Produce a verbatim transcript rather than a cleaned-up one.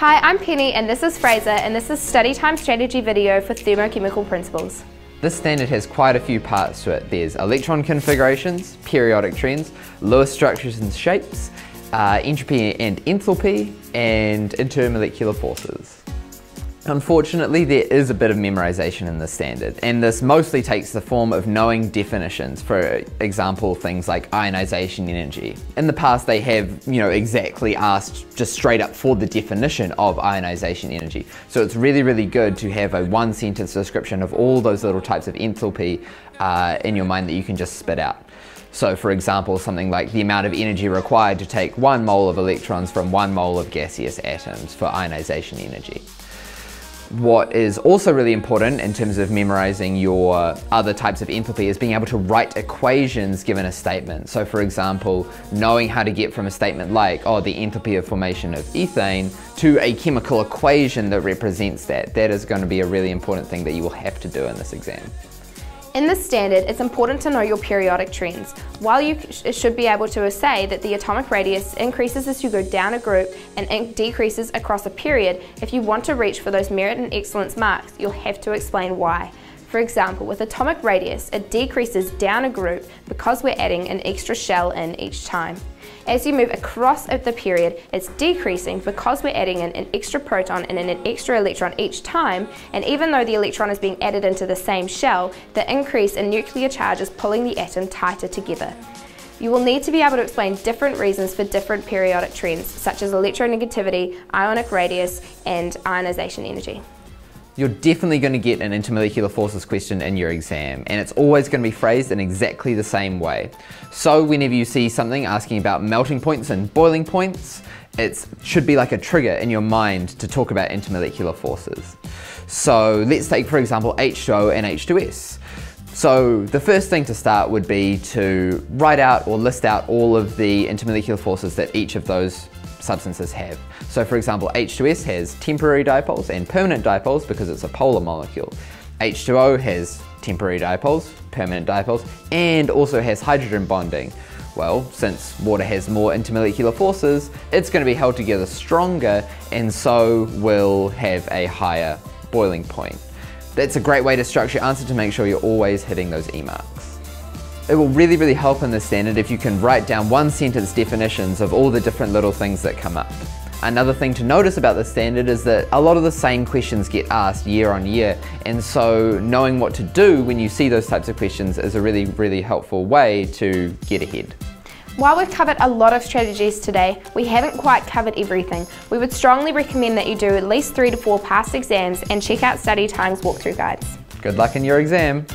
Hi, I'm Penny and this is Fraser, and this is StudyTime Strategy video for Thermochemical Principles. This standard has quite a few parts to it. There's electron configurations, periodic trends, Lewis structures and shapes, uh, entropy and enthalpy, and intermolecular forces. Unfortunately, there is a bit of memorization in this standard, and this mostly takes the form of knowing definitions, for example things like ionization energy. In the past they have, you know, exactly asked just straight up for the definition of ionization energy, so it's really really good to have a one sentence description of all those little types of enthalpy uh, in your mind that you can just spit out. So for example, something like the amount of energy required to take one mole of electrons from one mole of gaseous atoms for ionization energy. What is also really important in terms of memorizing your other types of enthalpy is being able to write equations given a statement. So for example, knowing how to get from a statement like, oh, the enthalpy of formation of ethane, to a chemical equation that represents that. That is going to be a really important thing that you will have to do in this exam. In this standard, it's important to know your periodic trends. While you sh should be able to say that the atomic radius increases as you go down a group and decreases across a period, if you want to reach for those merit and excellence marks, you'll have to explain why. For example, with atomic radius, it decreases down a group because we're adding an extra shell in each time. As you move across the period, it's decreasing because we're adding in an extra proton and an extra electron each time, and even though the electron is being added into the same shell, the increase in nuclear charge is pulling the atom tighter together. You will need to be able to explain different reasons for different periodic trends, such as electronegativity, ionic radius, and ionization energy. You're definitely going to get an intermolecular forces question in your exam, and it's always going to be phrased in exactly the same way. So whenever you see something asking about melting points and boiling points, it should be like a trigger in your mind to talk about intermolecular forces. So let's take for example H two O and H two S. So the first thing to start would be to write out or list out all of the intermolecular forces that each of those substances have. So for example, H two S has temporary dipoles and permanent dipoles because it's a polar molecule. H two O has temporary dipoles, permanent dipoles, and also has hydrogen bonding. Well, since water has more intermolecular forces, it's going to be held together stronger and so will have a higher boiling point. That's a great way to structure your answer to make sure you're always hitting those E marks. It will really, really help in this standard if you can write down one sentence definitions of all the different little things that come up. Another thing to notice about this standard is that a lot of the same questions get asked year on year, and so knowing what to do when you see those types of questions is a really, really helpful way to get ahead. While we've covered a lot of strategies today, we haven't quite covered everything. We would strongly recommend that you do at least three to four past exams and check out StudyTime's walkthrough guides. Good luck in your exam!